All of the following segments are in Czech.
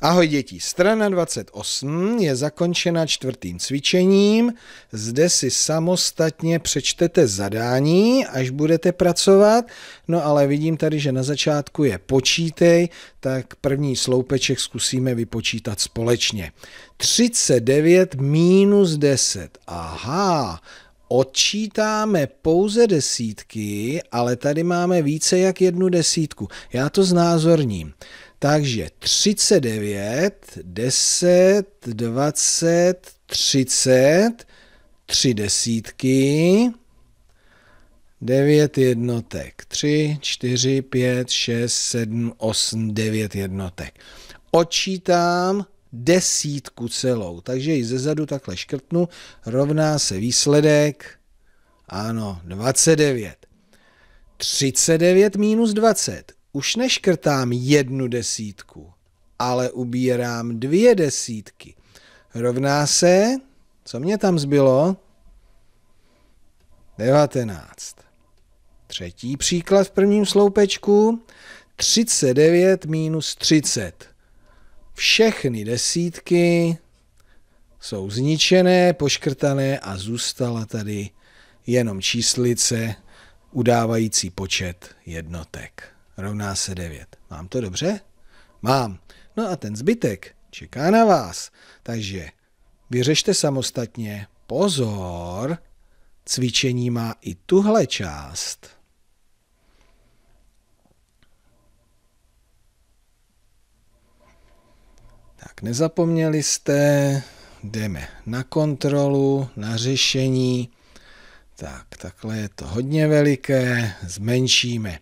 Ahoj děti, strana 28 je zakončena čtvrtým cvičením. Zde si samostatně přečtete zadání, až budete pracovat. No ale vidím tady, že na začátku je počítej, tak první sloupeček zkusíme vypočítat společně. 39 minus 10. Aha, odčítáme pouze desítky, ale tady máme více jak jednu desítku. Já to znázorním. Takže 39, 10, 20, 30, 3 desítky, 9 jednotek, 3, 4, 5, 6, 7, 8, 9 jednotek. Odčítám desítku celou, takže ji zezadu takhle škrtnu, rovná se výsledek, ano, 29. 39 minus 20. Už neškrtám jednu desítku, ale ubírám dvě desítky. Rovná se, co mě tam zbylo? 19. Třetí příklad v prvním sloupečku. 39 minus 30. Všechny desítky jsou zničené, poškrtané a zůstala tady jenom číslice udávající počet jednotek. Rovná se 9. Mám to dobře? Mám. No a ten zbytek čeká na vás. Takže vyřešte samostatně. Pozor, cvičení má i tuhle část. Tak nezapomněli jste, jdeme na kontrolu, na řešení. Tak, takhle je to hodně veliké, zmenšíme.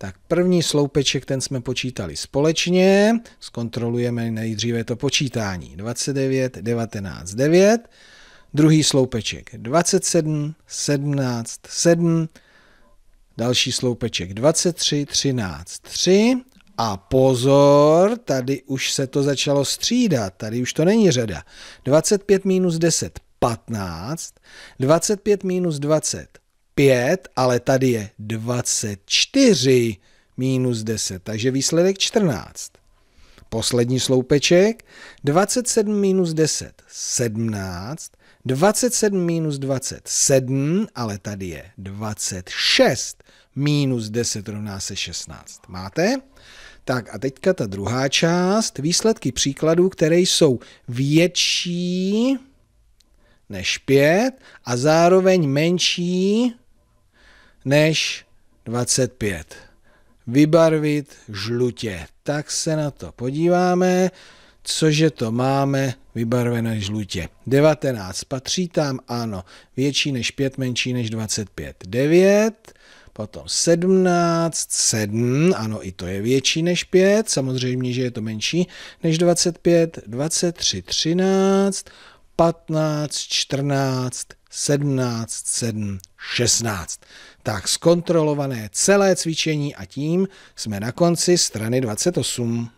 Tak první sloupeček, ten jsme počítali společně, zkontrolujeme nejdříve to počítání. 29, 19, 9, druhý sloupeček 27, 17, 7, další sloupeček 23, 13, 3 a pozor, tady už se to začalo střídat, tady už to není řada. 25 minus 10, 15, 25 minus 20, 5, ale tady je 24 minus 10, takže výsledek 14. Poslední sloupeček, 27 minus 10, 17, 27 minus 27, ale tady je 26 minus 10 rovná se 16. Máte? Tak a teďka ta druhá část, výsledky příkladů, které jsou větší než 5 a zároveň menší než 25. Vybarvit žlutě. Tak se na to podíváme, cože to máme vybarvené žlutě. 19 patří tam, ano, větší než 5, menší než 25. 9, potom 17, 7, ano, i to je větší než 5, samozřejmě, že je to menší než 25, 23, 13, 15, 14, 17, 7, 16. Tak zkontrolované celé cvičení a tím jsme na konci strany 28.